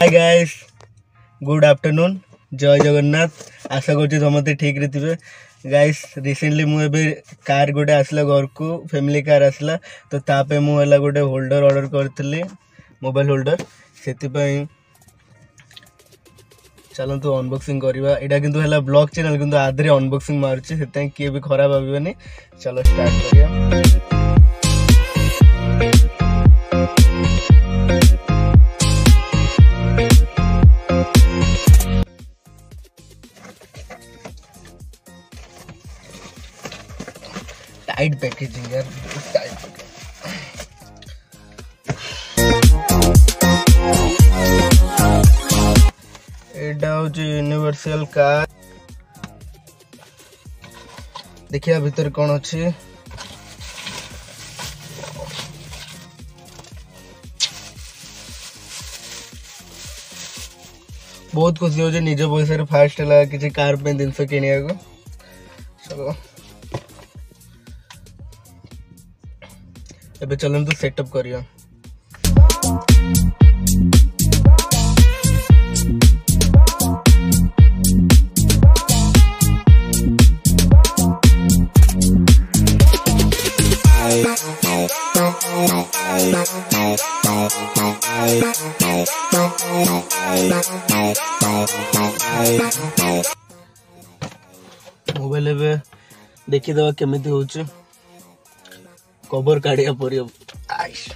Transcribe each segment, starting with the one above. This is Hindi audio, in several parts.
हाय गाइस गुड आफ्टरनून जय जगन्नाथ आशा करछि समस्ते ठीक रे थिबे गाइस रिसेंटली मु एबे कार गोटे आसला घर को फैमिली कार आसला तो तापे मु हला गोटे होल्डर ऑर्डर करथिले मोबाइल होल्डर सेति पई चलन तो अनबॉक्सिंग करबा एटा किंतु हला ब्लॉग चैनल किंतु आधरे अनबॉक्सिंग मारछि सेतै के भी खराब आबिबनी चलो स्टार्ट करिया टाइट पैकेजिंग यार एटा हो यूनिवर्सल कार देखिया भीतर कोन अछि बहुत खुशी हो जे निज पैसा रे फास्ट हला किछ कार पे दिन से किनिया को चलो अबे चलन तो सेटअप करियो मोबाइल पे देखि दवा केमिति होछ कवर काढ़िया पड़ियो आइस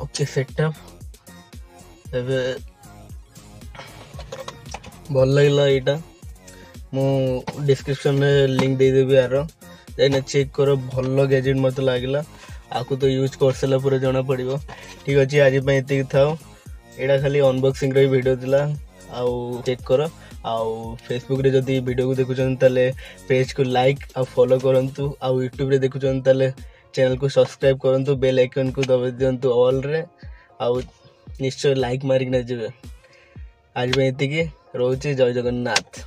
ओके सेटअप एबे भल लागला एटा मु डिस्क्रिप्शन में लिंक दे देबी आरो देन चेक करो भल गैजेट मत लागला आकु तो यूज करसला पूरा जना पड़िबो ठीक अछि आज पय एति थाओ एटा खाली अनबॉक्सिंग रे वीडियो दिला आउ चेक करो आउ फेसबुक रे जदी वीडियो को देखुछन तले पेज को लाइक आ फॉलो करंतु आउ YouTube रे देखुछन तले चैनल को सब्सक्राइब करंतु बेल आइकन को दबा देंतु ऑल रे आउ निश्चय लाइक मारिक न जेबे आज पय एति के रोचे जय जगन्नाथ।